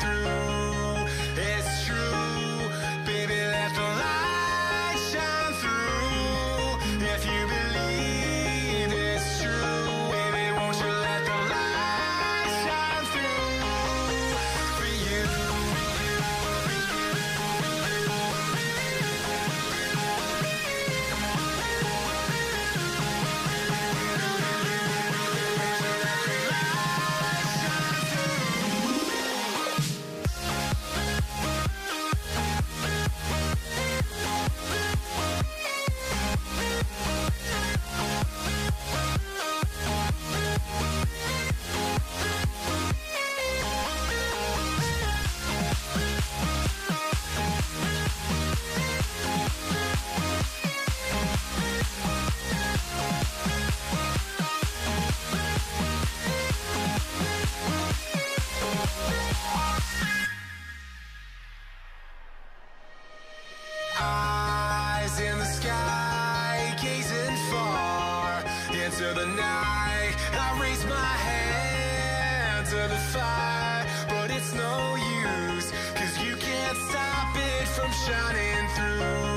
through. It's true, baby, let the light shine through. If you believe it's true, baby, won't you let the light shine through for you? To the night, I raise my hand to the fire, but it's no use, 'cause you can't stop it from shining through.